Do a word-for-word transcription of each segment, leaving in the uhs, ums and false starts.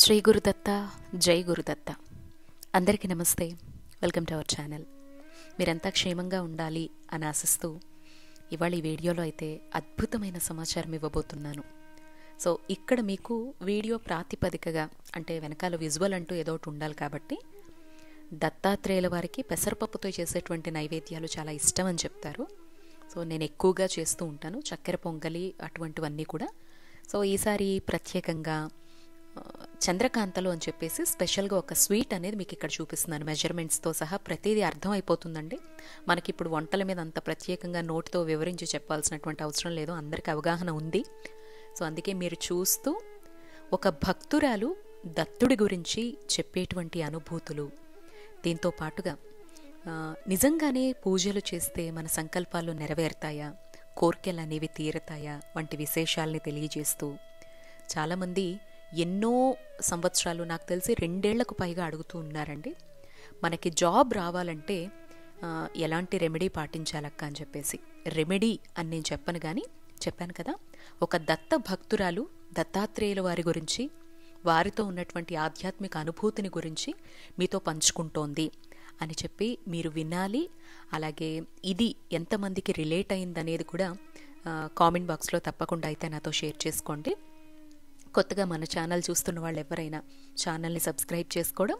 श्री गुरुदत्त जय गुरुदत्त अंदर की नमस्ते वेलकम टू अवर चैनल मीरंता क्षेमंगा उंडाली अनि आशिस्तू इवाळी वीडियोलो अयिते अद्भुतमैन समाचारम इव्वबोतुन्नानु। सो इक्कड मीकु वीडियो प्रातिपदिकगा अंटे वेनकाल विजुअल अंटू एदो ओकटि उंडाली काबट्टी दत्तात्रेयुल वारिकि पेसरपप्पुतो चेसेटुवंटि नैवेद्यालु चाला इष्टं अनि चेप्तारु। सो नेनु एक्कुवगा चेस्तू उंटानु चक्केर पोंगली अटुवंटिवन्नी कूडा। सो ईसारी प्रत्येकंगा చంద్రకాంతలో అని చెప్పేసి స్పెషల్ గా ఒక స్వీట్ అనేది మీకు ఇక్కడ చూపిస్తున్నాను, మెజర్మెంట్స్ తో సహా ప్రతిదీ అర్థం అయిపోతుందండి। మనకి ఇప్పుడు వంటల మీద అంత ప్రత్యేకంగా నోట్ తో వివరించి చెప్పాల్సినటువంటి అవసరం లేదు, అందరికీ అవగాహన ఉంది। సో అందుకే మీరు చూస్తూ ఒక భక్తురాలు దత్తుడి గురించి చెప్పేటువంటి అనుభూతులు, దీంతో పాటుగా నిజంగానే పూజలు చేస్తే మన సంకల్పాలు నెరవేర్తాయా, కోర్కెలు అనేవి తీరతాయా వంటి విశేషాలను తెలియజేస్తూ చాలా మంది ఎన్నో సంవత్సరాలు నాకు తెలిసి రెండేళ్లకు పైగా అడుగుతూ ఉన్నారండి, మనకి జాబ్ రావాలంటే ఎలాంటి రెమెడీ పాటించాలక్క అని చెప్పేసి। రెమెడీ అని నేను చెప్పను కానీ చెప్పాను కదా, ఒక దత్త భక్తురాలు దత్తాత్రేయుల వారి గురించి వారితో ఉన్నటువంటి ఆధ్యాత్మిక అనుభూతిని గురించి మీతో పంచుకుంటోంది అని చెప్పి మీరు వినాలి। అలాగే ఇది ఎంతమందికి రిలేట్ అయిందనేది కూడా కామెంట్ బాక్స్లో తప్పకుండా అయితే నాతో షేర్ చేసుకోండి। కొత్తగా మన ఛానల్ చూస్తున్న వాళ్ళు ఎవరైనా ఛానల్ని సబ్స్క్రైబ్ చేసుకోవడం,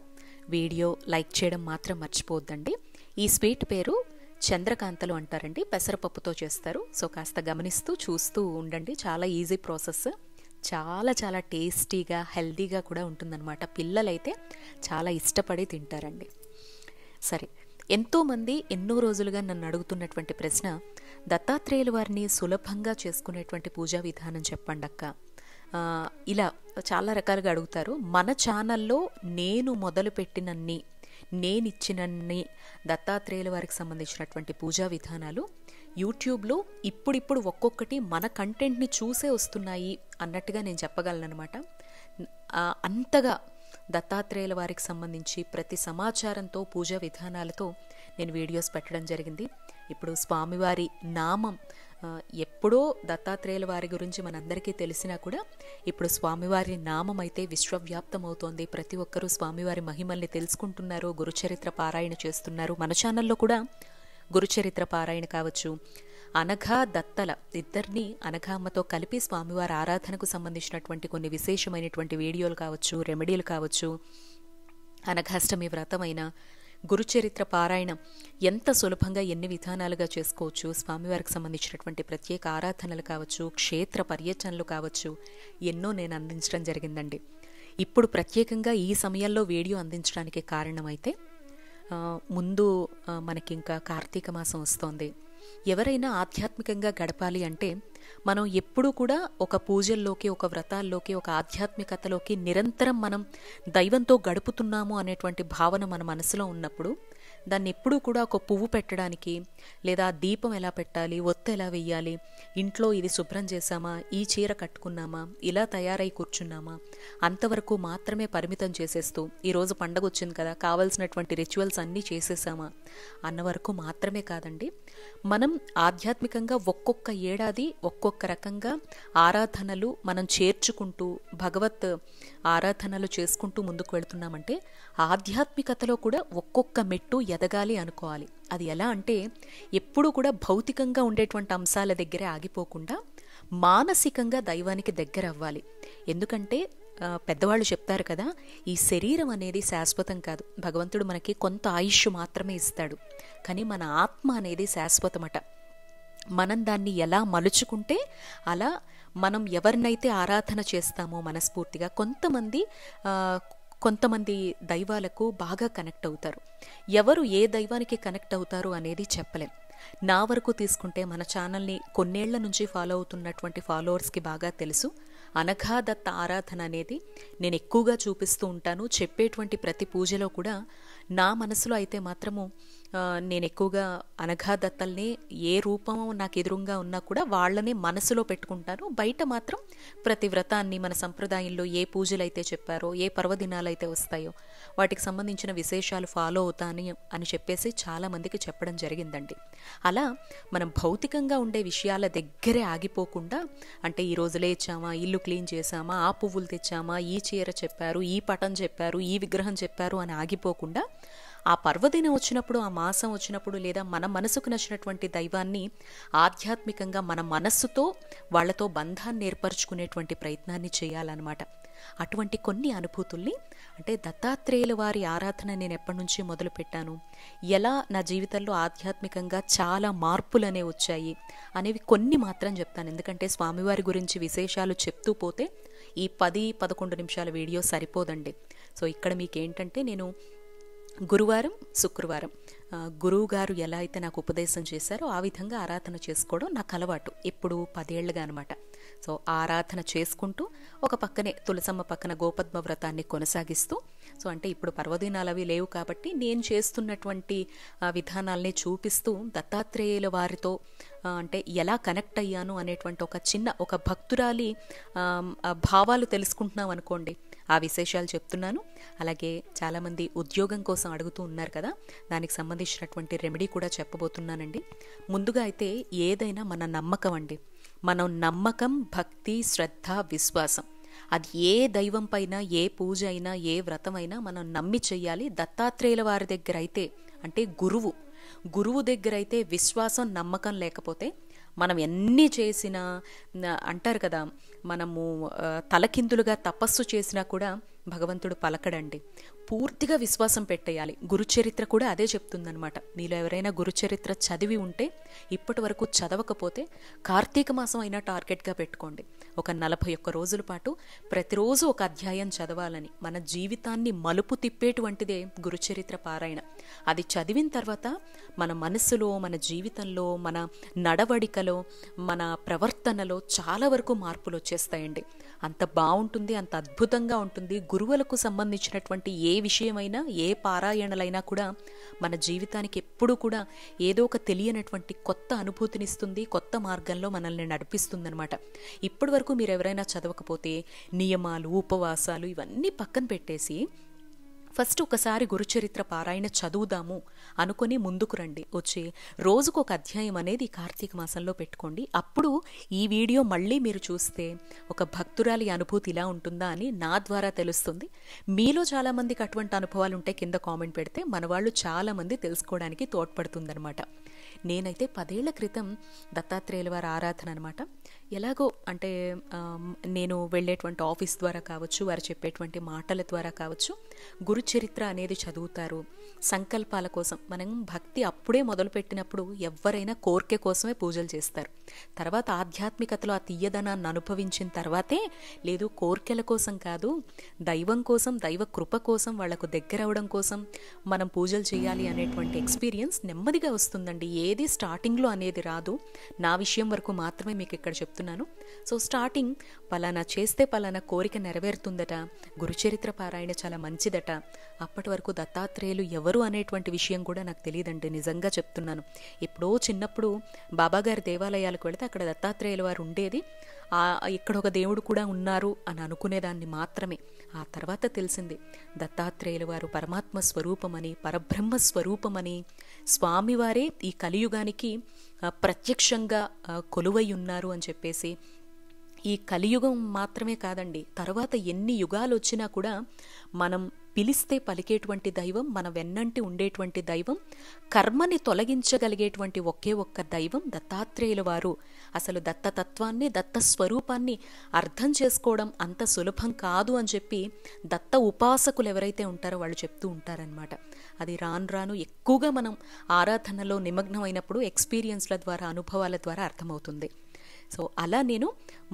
వీడియో లైక్ చేయడం మాత్రం మర్చిపోద్దండి। ఈ స్వీట్ పేరు చంద్రకాంతలు అంటారండి, పెసరపప్పుతో చేస్తారు। సో కాస్త గమనిస్తూ చూస్తూ ఉండండి, చాలా ఈజీ ప్రాసెస్, చాలా చాలా టేస్టీగా హెల్దీగా కూడా ఉంటుందన్నమాట, పిల్లలైతే చాలా ఇష్టపడి తింటారండి। సరే, ఎంతోమంది ఎన్నో రోజులుగా నన్ను అడుగుతున్నటువంటి ప్రశ్న, దత్తాత్రేయుల వారిని సులభంగా చేసుకునేటువంటి పూజా విధానం చెప్పండి అక్క, ఇలా చాలా రకాలుగా అడుగుతారు। మన ఛానల్లో నేను మొదలుపెట్టినన్ని నేనిచ్చినన్ని దత్తాత్రేయుల వారికి సంబంధించినటువంటి పూజా విధానాలు యూట్యూబ్లో ఇప్పుడిప్పుడు ఒక్కొక్కటి మన కంటెంట్ని చూసే వస్తున్నాయి అన్నట్టుగా నేను చెప్పగలనమాట। అంతగా దత్తాత్రేయుల వారికి సంబంధించి ప్రతి సమాచారంతో పూజా విధానాలతో నేను వీడియోస్ పెట్టడం జరిగింది। ఇప్పుడు స్వామివారి నామం ఎప్పుడో దత్తాత్రేయుల వారి గురించి మనందరికీ తెలిసినా కూడా ఇప్పుడు స్వామివారి నామం అయితే విశ్వవ్యాప్తమవుతోంది, ప్రతి ఒక్కరూ స్వామివారి మహిమల్ని తెలుసుకుంటున్నారు, గురుచరిత్ర పారాయణ చేస్తున్నారు। మన ఛానల్లో కూడా గురుచరిత్ర పారాయణ కావచ్చు, అనఘా దత్తల ఇద్దరిని అనఘామ్మతో కలిపి స్వామివారి ఆరాధనకు సంబంధించినటువంటి కొన్ని విశేషమైనటువంటి వీడియోలు కావచ్చు, రెమెడీలు కావచ్చు, అనఘాష్టమి వ్రతమైన గురుచరిత్ర పారాయణం ఎంత సులభంగా ఎన్ని విధానాలుగా చేసుకోవచ్చు, స్వామివారికి సంబంధించినటువంటి ప్రత్యేక ఆరాధనలు కావచ్చు, క్షేత్ర పర్యటనలు కావచ్చు, ఎన్నో నేను అందించడం జరిగిందండి। ఇప్పుడు ప్రత్యేకంగా ఈ సమయంలో వీడియో అందించడానికి కారణమైతే ముందు మనకి ఇంకా కార్తీక మాసం వస్తోంది, ఎవరైనా ఆధ్యాత్మికంగా గడపాలి అంటే మనం ఎప్పుడూ కూడా ఒక పూజల్లోకి, ఒక వ్రతాల్లోకి, ఒక ఆధ్యాత్మికతలోకి నిరంతరం మనం దైవంతో గడుపుతున్నాము అనేటువంటి భావన మన మనసులో ఉన్నప్పుడు దాన్ని ఎప్పుడూ కూడా ఒక పువ్వు పెట్టడానికి, లేదా దీపం ఎలా పెట్టాలి, ఒత్తు ఎలా వేయాలి, ఇంట్లో ఇది శుభ్రం చేశామా, ఈ చీర కట్టుకున్నామా, ఇలా తయారై కూర్చున్నామా, అంతవరకు మాత్రమే పరిమితం చేసేస్తూ ఈరోజు పండగ వచ్చింది కదా కావాల్సినటువంటి రిచువల్స్ అన్నీ చేసేసామా అన్న వరకు మాత్రమే కాదండి, మనం ఆధ్యాత్మికంగా ఒక్కొక్క ఏడాది ఒక్కొక్క రకంగా ఆరాధనలు మనం చేర్చుకుంటూ భగవత్ ఆరాధనలు చేసుకుంటూ ముందుకు వెళుతున్నామంటే ఆధ్యాత్మికతలో కూడా ఒక్కొక్క మెట్టు ఎదగాలి అనుకోవాలి। అది ఎలా అంటే ఎప్పుడూ కూడా భౌతికంగా ఉండేటువంటి అంశాల దగ్గరే ఆగిపోకుండా మానసికంగా దైవానికి దగ్గర అవ్వాలి। ఎందుకంటే పెద్దవాళ్ళు చెప్తారు కదా, ఈ శరీరం అనేది శాశ్వతం కాదు, భగవంతుడు మనకి కొంత ఆయుష్ మాత్రమే ఇస్తాడు, కానీ మన ఆత్మ అనేది శాశ్వతమట। మనం దాన్ని ఎలా మలుచుకుంటే అలా మనం ఎవరినైతే ఆరాధన చేస్తామో మనస్ఫూర్తిగా, కొంతమంది కొంతమంది దైవాలకు బాగా కనెక్ట్ అవుతారు, ఎవరు ఏ దైవానికి కనెక్ట్ అవుతారు అనేది చెప్పలేం। నా వరకు తీసుకుంటే మన ఛానల్ని కొన్నేళ్ల నుంచి ఫాలో అవుతున్నటువంటి ఫాలోవర్స్కి బాగా తెలుసు, అనఘాదత్త ఆరాధన అనేది నేను ఎక్కువగా చూపిస్తూ ఉంటాను, చెప్పేటువంటి ప్రతి పూజలో కూడా నా మనసులో అయితే మాత్రము నేను ఎక్కువగా అనఘా దత్తల్ని ఏ రూపం నాకు ఎదురుంగా ఉన్నా కూడా వాళ్ళనే మనసులో పెట్టుకుంటాను. బయట మాత్రం ప్రతి వ్రతాన్ని మన సంప్రదాయంలో ఏ పూజలైతే చెప్పారో ఏ పర్వదినాలైతే వస్తాయో వాటికి సంబంధించిన విశేషాలు ఫాలో అవుతాను అని చెప్పేసి చాలా మందికి చెప్పడం జరిగిందండి. అలా మనం భౌతికంగా ఉండే విషయాల దగ్గరే ఆగిపోకుండా, అంటే ఈ రోజు లేచామా, ఇల్లు క్లీన్ చేసామా, ఆ పువ్వులు తెచ్చామా, ఈ చీర చెప్పారు, ఈ పటం చెప్పారు, ఈ విగ్రహం చెప్పారు అని ఆగిపోకుండా ఆ పర్వదినం వచ్చినప్పుడు, ఆ మాసం వచ్చినప్పుడు, లేదా మన మనసుకు నచ్చినటువంటి దైవాన్ని ఆధ్యాత్మికంగా మన మనస్సుతో వాళ్లతో బంధాన్ని ఏర్పరచుకునేటువంటి ప్రయత్నాన్ని చేయాలన్నమాట. అటువంటి కొన్ని అనుభూతుల్ని, అంటే దత్తాత్రేయుల వారి ఆరాధన నేను ఎప్పటి నుంచి మొదలుపెట్టాను, ఎలా నా జీవితంలో ఆధ్యాత్మికంగా చాలా మార్పులనే వచ్చాయి అనేవి కొన్ని మాత్రం చెప్తాను. ఎందుకంటే స్వామివారి గురించి విశేషాలు చెప్తూ పోతే ఈ పది పదకొండు నిమిషాల వీడియో సరిపోదండి. సో ఇక్కడ మీకేంటంటే, నేను గురువారం శుక్రవారం గురువుగారు ఎలా అయితే నాకు ఉపదేశం చేశారో ఆ విధంగా ఆరాధన చేసుకోవడం నాకు అలవాటు ఇప్పుడు పదేళ్లుగా అనమాట. సో ఆరాధన చేసుకుంటూ ఒక పక్కనే తులసమ్మ పక్కన గోపద్మ వ్రతాన్ని కొనసాగిస్తూ, సో అంటే ఇప్పుడు పర్వదినాలు అవి లేవు కాబట్టి నేను చేస్తున్నటువంటి విధానాల్ని చూపిస్తూ దత్తాత్రేయుల వారితో అంటే ఎలా కనెక్ట్ అయ్యాను అనేటువంటి ఒక చిన్న ఒక భక్తురాలి భావాలు తెలుసుకుంటున్నాం అనుకోండి, ఆ విశేషాలు చెప్తున్నాను. అలాగే చాలామంది ఉద్యోగం కోసం అడుగుతూ ఉన్నారు కదా, దానికి సంబంధించినటువంటి రెమెడీ కూడా చెప్పబోతున్నానండి. ముందుగా అయితే ఏదైనా మన నమ్మకం అండి, మనం నమ్మకం, భక్తి, శ్రద్ధ, విశ్వాసం, అది ఏ దైవం పైన, ఏ పూజ అయినా, ఏ వ్రతం అయినా మనం నమ్మి చెయ్యాలి. దత్తాత్రేయుల వారి దగ్గర అయితే, అంటే గురువు గురువు దగ్గర అయితే విశ్వాసం, నమ్మకం లేకపోతే మనం ఎన్ని చేసినా, అంటారు కదా మనము తలకిందులుగా తపస్సు చేసినా కూడా భగవంతుడు పలకడండి. పూర్తిగా విశ్వాసం పెట్టేయాలి. గురుచరిత్ర కూడా అదే చెప్తుందనమాట. మీలో ఎవరైనా గురుచరిత్ర చదివి ఉంటే, ఇప్పటి వరకు చదవకపోతే కార్తీక మాసం అయినా టార్గెట్గా పెట్టుకోండి. ఒక నలభై ఒక్క రోజుల పాటు ప్రతిరోజు ఒక అధ్యాయం చదవాలని. మన జీవితాన్ని మలుపు తిప్పేటువంటిదే గురుచరిత్ర పారాయణ. అది చదివిన తర్వాత మన మనస్సులో, మన జీవితంలో, మన నడవడికలో, మన ప్రవర్తనలో చాలా వరకు మార్పులు వచ్చేస్తాయండి. అంత బాగుంటుంది, అంత అద్భుతంగా ఉంటుంది. గురువులకు సంబంధించినటువంటి ఏ విషయమైనా, ఏ పారాయణలైనా కూడా మన జీవితానికి ఎప్పుడూ కూడా ఏదో ఒక తెలియనటువంటి కొత్త అనుభూతినిస్తుంది, కొత్త మార్గంలో మనల్ని నడిపిస్తుందనమాట. ఇప్పటి వరకు మీరు ఎవరైనా చదవకపోతే నియమాలు, ఉపవాసాలు ఇవన్నీ పక్కన పెట్టేసి ఫస్ట్ ఒకసారి గురుచరిత్ర పారాయణ చదువుదాము అనుకుని ముందుకు రండి. వచ్చి రోజుకు ఒక అధ్యాయం అనేది కార్తీక మాసంలో పెట్టుకోండి. అప్పుడు ఈ వీడియో మళ్ళీ మీరు చూస్తే ఒక భక్తురాలి అనుభూతి ఇలా ఉంటుందా అని నా ద్వారా తెలుస్తుంది. మీలో చాలామందికి అటువంటి అనుభవాలు ఉంటే కింద కామెంట్ పెడితే మన వాళ్ళు చాలామంది తెలుసుకోవడానికి తోడ్పడుతుందనమాట. నేనైతే పదేళ్ల క్రితం దత్తాత్రేయుల వారి ఆరాధన అనమాట, ఎలాగో అంటే నేను వెళ్ళేటువంటి ఆఫీస్ ద్వారా కావచ్చు, వారు చెప్పేటువంటి మాటల ద్వారా కావచ్చు, గురుచరిత్ర అనేది చదువుతారు. సంకల్పాల కోసం మనం భక్తి అప్పుడే మొదలుపెట్టినప్పుడు ఎవరైనా కోరిక కోసమే పూజలు చేస్తారు. తర్వాత ఆధ్యాత్మికతలో ఆ తీయదనాన్ని అనుభవించిన తర్వాతే, లేదు కోరికల కోసం కాదు, దైవం కోసం, దైవ కృప కోసం, వాళ్లకు దగ్గర అవడం కోసం మనం పూజలు చేయాలి అనేటువంటి ఎక్స్పీరియన్స్ నెమ్మదిగా వస్తుందండి. ఏది స్టార్టింగ్లో అనేది రాదు. నా విషయం వరకు మాత్రమే మీకు ఇక్కడ చెప్తాను. సో స్టార్టింగ్ పలానా చేస్తే పలానా కోరిక నెరవేరుతుందట, గురుచరిత్ర పారాయణ చాలా మంచిదట. అప్పటి వరకు దత్తాత్రేయులు ఎవరు అనేటువంటి విషయం కూడా నాకు తెలియదండి, నిజంగా చెప్తున్నాను. ఎప్పుడో చిన్నప్పుడు బాబాగారి దేవాలయాలకు వెళితే అక్కడ దత్తాత్రేయుల వారు ఉండేది, ఇక్కడ ఒక దేవుడు కూడా ఉన్నారు అని అనుకునేదాన్ని మాత్రమే. ఆ తర్వాత తెలిసింది దత్తాత్రేయుల వారు పరమాత్మ స్వరూపమని, పరబ్రహ్మ స్వరూపమని, స్వామివారే ఈ కలియుగానికి ప్రత్యక్షంగా కొలువై ఉన్నారు అని చెప్పేసి. ఈ కలియుగం మాత్రమే కాదండి, తర్వాత ఎన్ని యుగాలు వచ్చినా కూడా మనం పిలిస్తే పలికేటువంటి దైవం, మన వెన్నంటి ఉండేటువంటి దైవం, కర్మని తొలగించగలిగేటువంటి ఒకే ఒక్క దైవం దత్తాత్రేయుల వారు. అసలు దత్తతత్వాన్ని, దత్తస్వరూపాన్ని అర్థం చేసుకోవడం అంత సులభం కాదు అని చెప్పి దత్త ఉపాసకులు ఎవరైతే ఉంటారో వాళ్ళు చెప్తూ ఉంటారనమాట. అది రాను రాను ఎక్కువగా మనం ఆరాధనలో నిమగ్నమైనప్పుడు ఎక్స్పీరియన్స్ల ద్వారా, అనుభవాల ద్వారా అర్థమవుతుంది. సో అలా నేను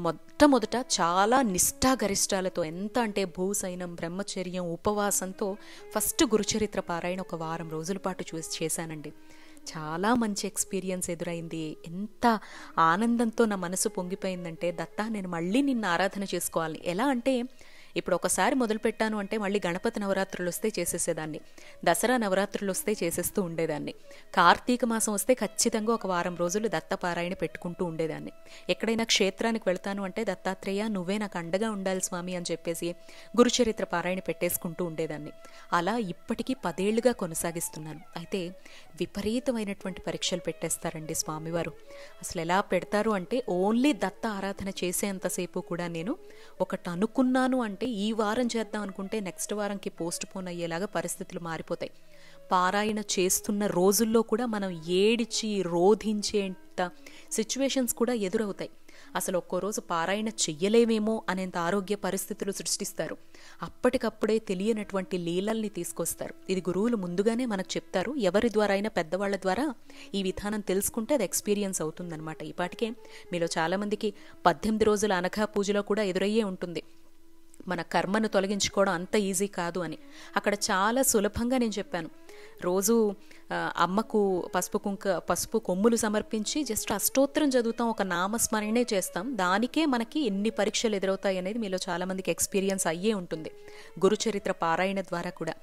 మొట్టమొదట చాలా నిష్ఠాగరిష్టాలతో, ఎంత అంటే భూసైనం, బ్రహ్మచర్యం, ఉపవాసంతో ఫస్ట్ గురుచరిత్ర పారాయణ ఒక వారం రోజుల పాటు చూసి చేశానండి. చాలా మంచి ఎక్స్పీరియన్స్ ఎదురైంది. ఎంత ఆనందంతో నా మనసు పొంగిపోయిందంటే, దత్తా నేను మళ్ళీ నిన్ను ఆరాధన చేసుకోవాలి. ఎలా అంటే ఇప్పుడు ఒకసారి మొదలు పెట్టాను అంటే మళ్ళీ గణపతి నవరాత్రులు వస్తే చేసేసేదాన్ని, దసరా నవరాత్రులు వస్తే చేసేస్తూ ఉండేదాన్ని, కార్తీక మాసం వస్తే ఖచ్చితంగా ఒక వారం రోజులు దత్తపారాయణ పెట్టుకుంటూ ఉండేదాన్ని. ఎక్కడైనా క్షేత్రానికి వెళ్తాను అంటే దత్తాత్రేయ నువ్వే నాకు అండగా ఉండాలి స్వామి అని చెప్పేసి గురుచరిత్ర పారాయణ పెట్టేసుకుంటూ ఉండేదాన్ని. అలా ఇప్పటికీ పదేళ్లుగా కొనసాగిస్తున్నాను. అయితే విపరీతమైనటువంటి పరీక్షలు పెట్టేస్తారండి స్వామివారు. అసలు ఎలా పెడతారు అంటే ఓన్లీ దత్త ఆరాధన చేసేంతసేపు కూడా నేను ఒకటి అనుకున్నాను అంటే ఈ వారం చేద్దాం అనుకుంటే నెక్స్ట్ వారంకి పోస్ట్ పోన్ అయ్యేలాగా పరిస్థితులు మారిపోతాయి. పారాయణ చేస్తున్న రోజుల్లో కూడా మనం ఏడిచి రోధించేంత సిచ్యువేషన్స్ కూడా ఎదురవుతాయి. అసలు ఒక్కో రోజు పారాయణ చెయ్యలేమేమో అనేంత ఆరోగ్య పరిస్థితులు సృష్టిస్తారు. అప్పటికప్పుడే తెలియనటువంటి లీలల్ని తీసుకొస్తారు. ఇది గురువులు ముందుగానే మనకు చెప్తారు. ఎవరి ద్వారా అయినా పెద్దవాళ్ల ద్వారా ఈ విధానం తెలుసుకుంటే అది ఎక్స్పీరియన్స్ అవుతుందన్నమాట. ఈ పాటికే మీలో చాలామందికి పద్దెనిమిది రోజుల అనఘా పూజలో కూడా ఎదురయ్యే ఉంటుంది మన కర్మను తొలగించుకోవడం అంత ఈజీ కాదు అని. అక్కడ చాలా సులభంగా నేను చెప్పాను. రోజు అమ్మకు పసుపు కుంక పసుపు కొమ్ములు సమర్పించి జస్ట్ అష్టోత్తరం చదువుతాం, ఒక నామస్మరణే చేస్తాం. దానికే మనకి ఎన్ని పరీక్షలు ఎదురవుతాయి అనేది మీలో చాలామందికి ఎక్స్పీరియన్స్ అయ్యే ఉంటుంది. గురుచరిత్ర పారాయణ ద్వారా కూడా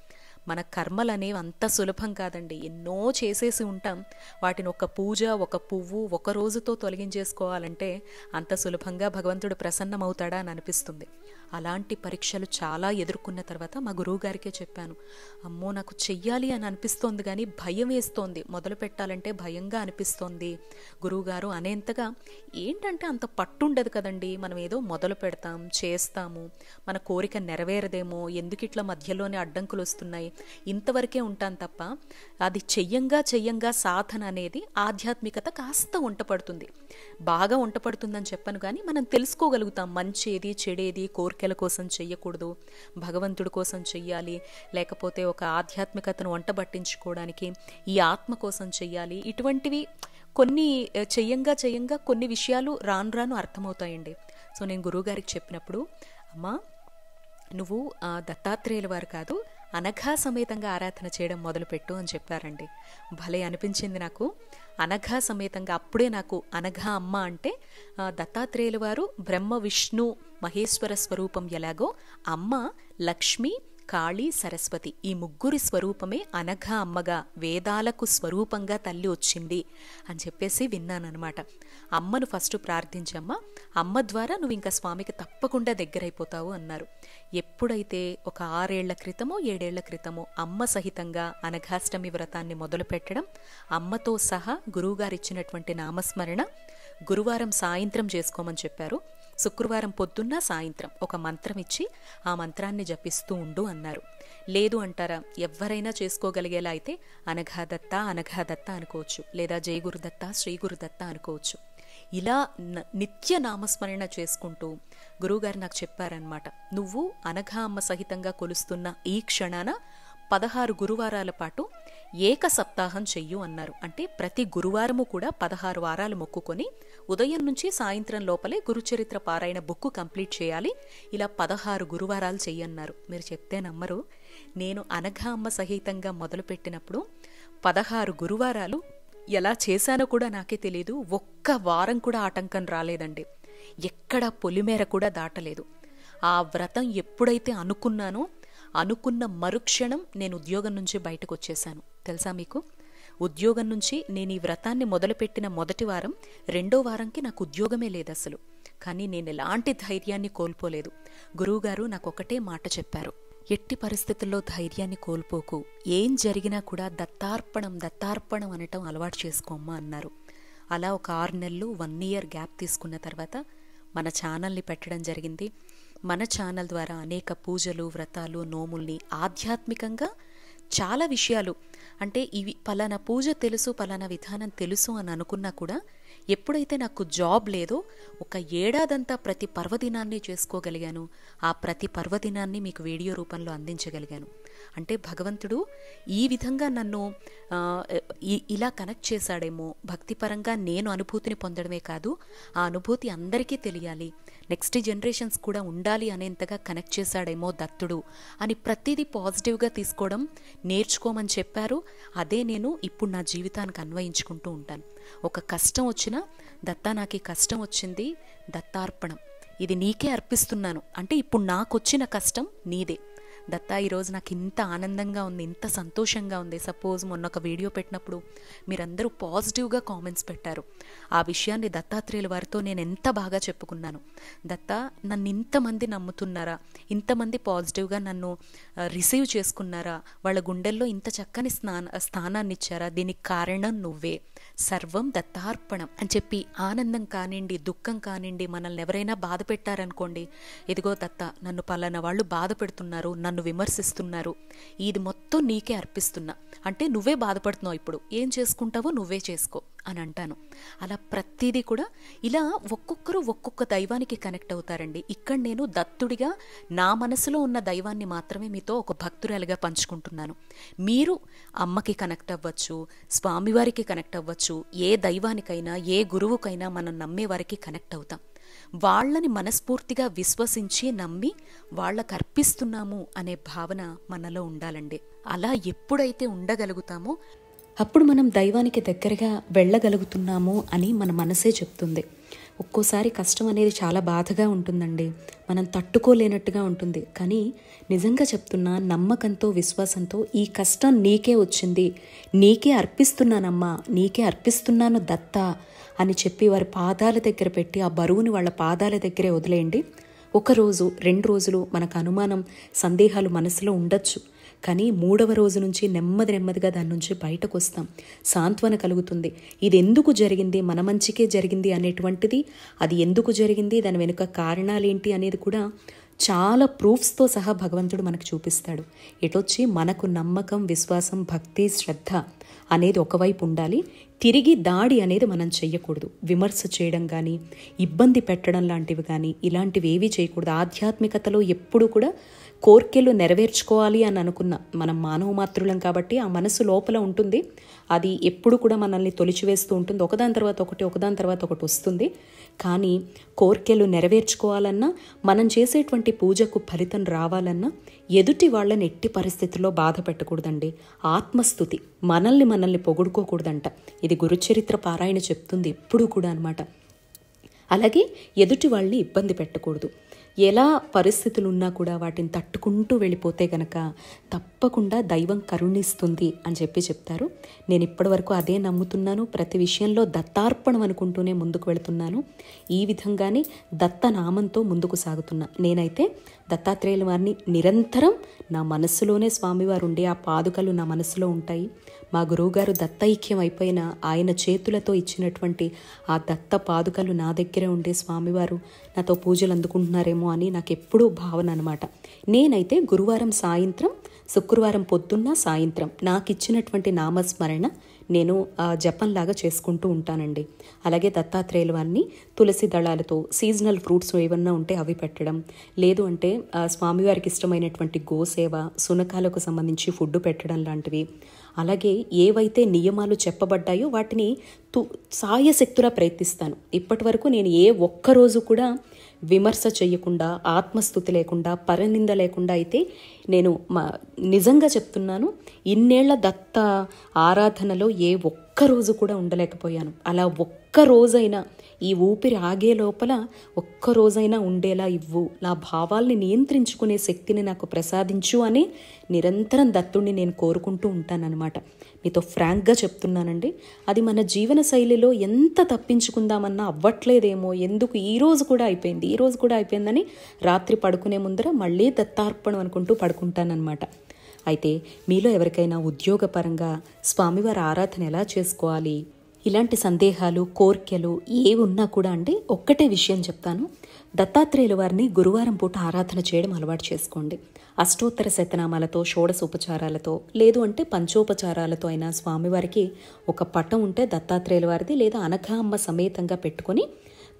మన కర్మలు అనేవి అంత సులభం కాదండి. ఎన్నో చేసేసి ఉంటాం. వాటిని ఒక పూజ, ఒక పువ్వు, ఒక రోజుతో తొలగించేసుకోవాలంటే అంత సులభంగా భగవంతుడు ప్రసన్నమవుతాడా అని అనిపిస్తుంది. అలాంటి పరీక్షలు చాలా ఎదుర్కొన్న తర్వాత మా గురువుగారికే చెప్పాను, అమ్మో నాకు చెయ్యాలి అని అనిపిస్తోంది కానీ భయం వేస్తోంది, మొదలు పెట్టాలంటే భయంగా అనిపిస్తోంది గురువుగారు అనేంతగా. ఏంటంటే అంత పట్టుండదు కదండి, మనం ఏదో మొదలు పెడతాం, చేస్తాము, మన కోరిక నెరవేరదేమో, ఎందుకు ఇట్లా మధ్యలోనే అడ్డంకులు వస్తున్నాయి, ఇంతవరకే ఉంటాను తప్ప అది చెయ్యంగా చెయ్యంగా సాధన అనేది ఆధ్యాత్మికత కాస్త వంటపడుతుంది. బాగా వంటపడుతుందని చెప్పను కానీ మనం తెలుసుకోగలుగుతాం మంచేది చెడేది. కోరికల కోసం చెయ్యకూడదు, భగవంతుడి కోసం చెయ్యాలి, లేకపోతే ఒక ఆధ్యాత్మికతను వంట పట్టించుకోవడానికి ఈ ఆత్మ కోసం చెయ్యాలి. ఇటువంటివి కొన్ని చెయ్యంగా చెయ్యంగా కొన్ని విషయాలు రాను రాను అర్థమవుతాయండి. సో నేను గురువుగారికి చెప్పినప్పుడు, అమ్మా నువ్వు దత్తాత్రేయుల వారు కాదు అనఘా సమేతంగా ఆరాధన చేయడం మొదలుపెట్టు అని చెప్పారండి. భలే అనిపించింది నాకు. అనఘా సమేతంగా అప్పుడే నాకు అనఘా అమ్మ అంటే దత్తాత్రేయుల వారు బ్రహ్మ విష్ణు మహేశ్వర స్వరూపం ఎలాగో అమ్మ లక్ష్మి కాళీ సరస్వతి ఈ ముగ్గురి స్వరూపమే అనఘా అమ్మగా వేదాలకు స్వరూపంగా తల్లి వచ్చింది అని చెప్పేసి విన్నానన్నమాట. అమ్మను ఫస్ట్ ప్రార్థించమ్మా, అమ్మ ద్వారా నువ్వు ఇంకా స్వామికి తప్పకుండా దగ్గరైపోతావు అన్నారు. ఎప్పుడైతే ఒక ఆరేళ్ల క్రితమో ఏడేళ్ల క్రితమో అమ్మ సహితంగా అనఘాష్టమి వ్రతాన్ని మొదలు పెట్టడం, అమ్మతో సహా గురువుగారిచ్చినటువంటి నామస్మరణ గురువారం సాయంత్రం చేసుకోమని చెప్పారు. శుక్రవారం పొద్దున్న సాయంత్రం ఒక మంత్రం ఇచ్చి ఆ మంత్రాన్ని జపిస్తూ ఉండు అన్నారు. లేదు అంటారా, ఎవరైనా చేసుకోగలిగేలా అయితే అనఘాదత్త అనఘాదత్త అనుకోవచ్చు, లేదా జై గురుదత్త శ్రీ గురుదత్త అనుకోవచ్చు. ఇలా నిత్య నామస్మరణ చేసుకుంటూ గురువుగారు నాకు చెప్పారనమాట, నువ్వు అనఘా అమ్మ సహితంగా కొలుస్తున్న ఈ క్షణాన పదహారు గురువారాల పాటు ఏక సప్తాహం చెయ్యు అన్నారు. అంటే ప్రతి గురువారము కూడా పదహారు వారాలు మొక్కుకొని ఉదయం నుంచి సాయంత్రం లోపలే గురుచరిత్ర పారాయణ బుక్కు కంప్లీట్ చేయాలి, ఇలా పదహారు గురువారాలు చెయ్యన్నారు. మీరు చెప్తే నమ్మరు, నేను అనఘా అమ్మ సహితంగా మొదలుపెట్టినప్పుడు పదహారు గురువారాలు ఎలా చేశానో కూడా నాకే తెలియదు. ఒక్క వారం కూడా ఆటంకం రాలేదండి, ఎక్కడ పొలిమేర కూడా దాటలేదు. ఆ వ్రతం ఎప్పుడైతే అనుకున్నానో అనుకున్న మరుక్షణం నేను ఉద్యోగం నుంచి బయటకు వచ్చేసాను. తెలుసా మీకు, ఉద్యోగం నుంచి నేను ఈ వ్రతాన్ని మొదలుపెట్టిన మొదటి వారం రెండో వారంకి నాకు ఉద్యోగమే లేదు అసలు. కానీ నేను ఎలాంటి ధైర్యాన్ని కోల్పోలేదు. గురువుగారు నాకు ఒకటే మాట చెప్పారు, ఎట్టి పరిస్థితుల్లో ధైర్యాన్ని కోల్పోకు, ఏం జరిగినా కూడా దత్తార్పణం దత్తార్పణం అనటం అలవాటు చేసుకోమ్మా అన్నారు. అలా ఒక ఆరు నెలలు వన్ ఇయర్ గ్యాప్ తీసుకున్న తర్వాత మన ఛానల్ని పెట్టడం జరిగింది. మన ఛానల్ ద్వారా అనేక పూజలు వ్రతాలు నోముల్ని ఆధ్యాత్మికంగా చాలా విషయాలు, అంటే ఇవి పలానా పూజ తెలుసు పలానా విధానం తెలుసు అని అనుకున్నా కూడా ఎప్పుడైతే నాకు జాబ్ లేదో ఒక ఏడాదంతా ప్రతి పర్వదినాన్ని చేసుకోగలిగాను. ఆ ప్రతి పర్వదినాన్ని మీకు వీడియో రూపంలో అందించగలిగాను. అంటే భగవంతుడు ఈ విధంగా నన్ను ఇలా కనెక్ట్ చేశాడేమో. భక్తిపరంగా నేను అనుభూతిని పొందడమే కాదు, ఆ అనుభూతి అందరికీ తెలియాలి, నెక్స్ట్ జనరేషన్స్ కూడా ఉండాలి అనేంతగా కనెక్ట్ చేశాడేమో దత్తుడు అని ప్రతిదీ పాజిటివ్గా తీసుకోవడం నేర్చుకోమని చెప్పారు. అదే నేను ఇప్పుడు నా జీవితానికి అన్వయించుకుంటూ ఉంటాను. ఒక కష్టం వచ్చినా దత్తా నాకు ఈ కష్టం వచ్చింది దత్తార్పణం, ఇది నీకే అర్పిస్తున్నాను అంటే ఇప్పుడు నాకు వచ్చిన కష్టం నీదే. దత్తా ఈరోజు నాకు ఇంత ఆనందంగా ఉంది, ఇంత సంతోషంగా ఉంది. సపోజ్ మొన్న ఒక వీడియో పెట్టినప్పుడు మీరందరూ పాజిటివ్గా కామెంట్స్ పెట్టారు. ఆ విషయాన్ని దత్తాత్రేయుల వారితో నేను ఎంత బాగా చెప్పుకున్నాను. దత్తా, నన్ను ఇంతమంది నమ్ముతున్నారా, ఇంతమంది పాజిటివ్గా నన్ను రిసీవ్ చేసుకున్నారా, వాళ్ళ గుండెల్లో ఇంత చక్కని స్నాన స్థానాన్ని ఇచ్చారా, దీనికి కారణం నువ్వే, సర్వం దత్తార్పణం అని చెప్పి ఆనందం కానివ్వండి దుఃఖం కానివ్వండి మనల్ని ఎవరైనా బాధ పెట్టారనుకోండి, ఇదిగో దత్తా నన్ను పలానా వాళ్ళు బాధ పెడుతున్నారు, నన్ను విమర్శిస్తున్నారు, ఇది మొత్తం నీకే అర్పిస్తున్నా అంటే నువ్వే బాధపడుతున్నావు, ఇప్పుడు ఏం చేసుకుంటావో నువ్వే చేసుకో అని అంటాను. అలా ప్రతిదీ కూడా ఇలా ఒక్కొక్కరు ఒక్కొక్క దైవానికి కనెక్ట్ అవుతారండి. ఇక్కడ నేను దత్తుడిగా నా మనసులో ఉన్న దైవాన్ని మాత్రమే మీతో ఒక భక్తురాలిగా పంచుకుంటున్నాను. మీరు అమ్మకి కనెక్ట్ అవ్వచ్చు, స్వామివారికి కనెక్ట్ అవ్వచ్చు, ఏ దైవానికైనా ఏ గురువుకైనా మనం నమ్మేవారికి కనెక్ట్ అవుతాం. వాళ్ళని మనస్ఫూర్తిగా విశ్వసించి నమ్మి వాళ్ళకు అర్పిస్తున్నాము అనే భావన మనలో ఉండాలండి. అలా ఎప్పుడైతే ఉండగలుగుతామో అప్పుడు మనం దైవానికి దగ్గరగా వెళ్ళగలుగుతున్నాము అని మన మనసే చెప్తుంది. ఒక్కోసారి కష్టం అనేది చాలా బాధగా ఉంటుందండి, మనం తట్టుకోలేనట్టుగా ఉంటుంది. కానీ నిజంగా చెప్తున్నా, నమ్మకంతో విశ్వాసంతో ఈ కష్టం నీకే వచ్చింది, నీకే అర్పిస్తున్నానమ్మా, నీకే అర్పిస్తున్నాను దత్తా అని చెప్పి వారి పాదాల దగ్గర పెట్టి ఆ బరువుని వాళ్ళ పాదాల దగ్గరే వదిలేయండి. ఒకరోజు రెండు రోజులు మనకు అనుమానం సందేహాలు మనసులో ఉండొచ్చు, కానీ మూడవ రోజు నుంచి నెమ్మది నెమ్మదిగా దాని నుంచి బయటకు వస్తాం, సాంత్వన కలుగుతుంది. ఇది ఎందుకు జరిగింది, మన మంచికే జరిగింది అనేటువంటిది, అది ఎందుకు జరిగింది, దాని వెనుక కారణాలేంటి అనేది కూడా చాలా ప్రూఫ్స్తో సహా భగవంతుడు మనకు చూపిస్తాడు. ఎటొచ్చి మనకు నమ్మకం విశ్వాసం భక్తి శ్రద్ధ అనేది ఒకవైపు ఉండాలి. తిరిగి దాడి అనేది మనం చెయ్యకూడదు, విమర్శ చేయడం కానీ ఇబ్బంది పెట్టడం లాంటివి కానీ ఇలాంటివి ఏవి చేయకూడదు. ఆధ్యాత్మికతలో ఎప్పుడు కూడా కోర్కెలు నెరవేర్చుకోవాలి అని అనుకున్న మనం మానవ మాతృలం కాబట్టి ఆ మనసు లోపల ఉంటుంది, అది ఎప్పుడు కూడా మనల్ని తొలిచివేస్తూ ఉంటుంది. ఒకదాని తర్వాత ఒకటి ఒకదాని తర్వాత ఒకటి వస్తుంది. కానీ కోర్కెలు నెరవేర్చుకోవాలన్నా మనం చేసేటువంటి పూజకు ఫలితం రావాలన్నా ఎదుటి వాళ్ళని ఎట్టి పరిస్థితుల్లో బాధ పెట్టకూడదండి. ఆత్మస్థుతి, మనల్ని మనల్ని పొగుడుకోకూడదంట. ఇది గురుచరిత్ర పారాయణ చెప్తుంది ఎప్పుడు కూడా అనమాట. అలాగే ఎదుటి వాళ్ళని ఇబ్బంది పెట్టకూడదు. ఎలా పరిస్థితులు ఉన్నా కూడా వాటిని తట్టుకుంటూ వెళ్ళిపోతే కనుక తప్పకుండా దైవం కరుణిస్తుంది అని చెప్పి చెప్తారు. నేను ఇప్పటివరకు అదే నమ్ముతున్నాను, ప్రతి విషయంలో దత్తార్పణం అనుకుంటూనే ముందుకు వెళుతున్నాను. ఈ విధంగానే దత్తనామంతో ముందుకు సాగుతున్నా. నేనైతే దత్తాత్రేయుల వారిని నిరంతరం నా మనస్సులోనే, స్వామివారు ఉండే ఆ పాదుకలు నా మనసులో ఉంటాయి. మా గురువుగారు దత్తైక్యం అయిపోయిన ఆయన చేతులతో ఇచ్చినటువంటి ఆ దత్త పాదుకలు నా దగ్గరే ఉండే స్వామివారు నాతో పూజలు అందుకుంటున్నారేమో అని నాకు ఎప్పుడూ భావన అనమాట. నేనైతే గురువారం సాయంత్రం, శుక్రవారం పొద్దున్న సాయంత్రం నాకు ఇచ్చినటువంటి నామస్మరణ నేను జపంలాగా చేసుకుంటూ ఉంటానండి. అలాగే దత్తాత్రేయుల వారిని తులసి దళాలతో సీజనల్ ఫ్రూట్స్ ఏమన్నా ఉంటే అవి పెట్టడం, లేదు అంటే స్వామివారికి ఇష్టమైనటువంటి గోసేవ, శునకాలకు సంబంధించి ఫుడ్ పెట్టడం లాంటివి. అలాగే ఏవైతే నియమాలు చెప్పబడ్డాయో వాటిని తు సాయశక్తులా ప్రయత్నిస్తాను. ఇప్పటి వరకు నేను ఏ ఒక్కరోజు కూడా విమర్శ చేయకుండా, ఆత్మస్థుతి లేకుండా, పరనింద లేకుండా అయితే నేను మా నిజంగా చెప్తున్నాను, ఇన్నేళ్ల దత్త ఆరాధనలో ఏ ఒక్కరోజు కూడా ఉండలేకపోయాను. అలా ఒక్కరోజైనా ఈ ఊపిరి ఆగే లోపల ఒక్కరోజైనా ఉండేలా ఇవ్వు, నా భావాల్ని నియంత్రించుకునే శక్తిని నాకు ప్రసాదించు అని నిరంతరం దత్తుడిని నేను కోరుకుంటూ ఉంటానన్నమాట. మీతో ఫ్రాంక్గా చెప్తున్నానండి, అది మన జీవన శైలిలో ఎంత తప్పించుకుందామన్నా అవ్వట్లేదేమో, ఎందుకు ఈరోజు కూడా అయిపోయింది, ఈరోజు కూడా అయిపోయిందని రాత్రి పడుకునే ముందర మళ్ళీ దత్తార్పణం అనుకుంటూ పడుకుంటానన్నమాట. అయితే మీలో ఎవరికైనా ఉద్యోగపరంగా స్వామివారి ఆరాధన ఎలా చేసుకోవాలి, ఇలాంటి సందేహాలు కోర్కెలు ఏవి ఉన్నా కూడా అండి, ఒక్కటే విషయం చెప్తాను. దత్తాత్రేయుల వారిని గురువారం పూట ఆరాధన చేయడం అలవాటు చేసుకోండి. అష్టోత్తర శతనామాలతో, షోడశోపచారాలతో, లేదు అంటే పంచోపచారాలతో అయినా స్వామివారికి ఒక పటం ఉంటే దత్తాత్రేయుల వారిది లేదా అనఘామ్మ సమేతంగా పెట్టుకొని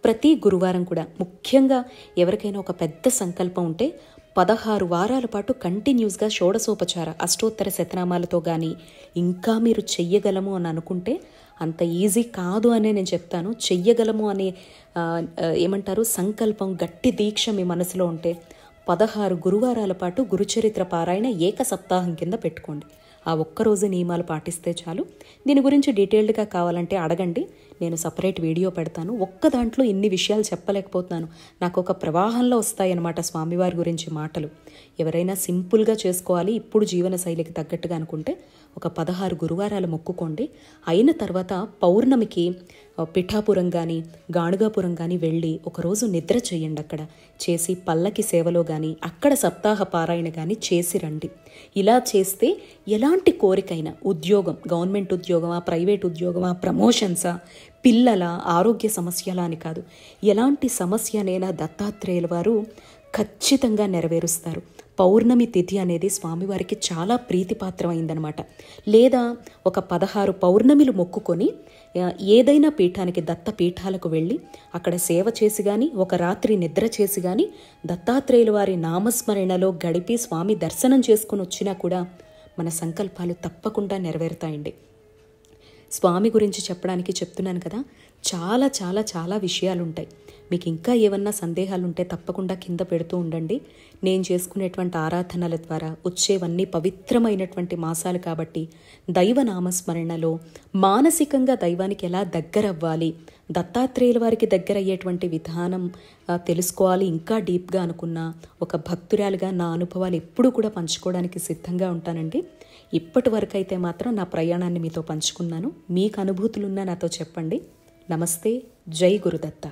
ప్రతి గురువారం కూడా, ముఖ్యంగా ఎవరికైనా ఒక పెద్ద సంకల్పం ఉంటే పదహారు వారాల పాటు కంటిన్యూస్గా షోడశోపచార అష్టోత్తర శతనామాలతో కానీ ఇంకా మీరు చెయ్యగలము అని అనుకుంటే, అంత ఈజీ కాదు అనే నేను చెప్తాను, చెయ్యగలము అనే ఏమంటారు సంకల్పం, గట్టి దీక్ష మీ మనసులో ఉంటే పదహారు గురువారాల పాటు గురుచరిత్ర పారాయణ ఏక సప్తాహం కింద పెట్టుకోండి. ఆ ఒక్కరోజు నియమాలు పాటిస్తే చాలు. దీని గురించి డీటెయిల్డ్గా కావాలంటే అడగండి, నేను సెపరేట్ వీడియో పెడతాను. ఒక్క దాంట్లో ఇన్ని విషయాలు చెప్పలేకపోతున్నాను. నాకు ఒక ప్రవాహంలో వస్తాయి అన్నమాట స్వామివారి గురించి మాటలు. ఎవరైనా సింపుల్గా చేసుకోవాలి ఇప్పుడు జీవన శైలికి తగ్గట్టుగా అనుకుంటే ఒక పదహారు గురువారాలు మొక్కుకోండి. అయిన తర్వాత పౌర్ణమికి పిఠాపురం కానీ గాణుగాపురం కానీ వెళ్ళి ఒకరోజు నిద్ర చేయండి. అక్కడ చేసి పల్లకి సేవలో కానీ అక్కడ సప్తాహ పారాయణ కానీ చేసి రండి. ఇలా చేస్తే ఎలాంటి కోరికైనా, ఉద్యోగం, గవర్నమెంట్ ఉద్యోగమా, ప్రైవేట్ ఉద్యోగమా, ప్రమోషన్సా, పిల్లల ఆరోగ్య సమస్యలా అని కాదు, ఎలాంటి సమస్యనైనా దత్తాత్రేయుల వారు ఖచ్చితంగా నెరవేరుస్తారు. పౌర్ణమి తిథి అనేది స్వామివారికి చాలా ప్రీతిపాత్రమైందనమాట. లేదా ఒక పదహారు పౌర్ణమిలు మొక్కుకొని ఏదైనా పీఠానికి, దత్త పీఠాలకు వెళ్ళి అక్కడ సేవ చేసి కానీ ఒక రాత్రి నిద్ర చేసి కానీ దత్తాత్రేయుల వారి నామస్మరణలో గడిపి స్వామి దర్శనం చేసుకుని వచ్చినా కూడా మన సంకల్పాలు తప్పకుండా నెరవేరుతాయండి. స్వామి గురించి చెప్పడానికి చెప్తున్నాను కదా, చాలా చాలా చాలా విషయాలుంటాయి. మీకు ఇంకా ఏమన్నా సందేహాలుంటే తప్పకుండా కింద పెడుతూ ఉండండి. నేను చేసుకునేటువంటి ఆరాధనల ద్వారా వచ్చేవన్నీ పవిత్రమైనటువంటి మాసాలు కాబట్టి దైవనామస్మరణలో మానసికంగా దైవానికి ఎలా దగ్గరవ్వాలి, దత్తాత్రేయుల వారికి దగ్గర అయ్యేటువంటి విధానం తెలుసుకోవాలి ఇంకా డీప్గా అనుకున్నా, ఒక భక్తురాలుగా నా అనుభవాలు ఎప్పుడూ కూడా పంచుకోవడానికి సిద్ధంగా ఉంటానండి. ఇప్పటి వరకు అయితే మాత్రం నా ప్రయాణాన్ని మీతో పంచుకున్నాను. మీకు అనుభూతులున్నా నాతో చెప్పండి. నమస్తే. జై గురుదత్త.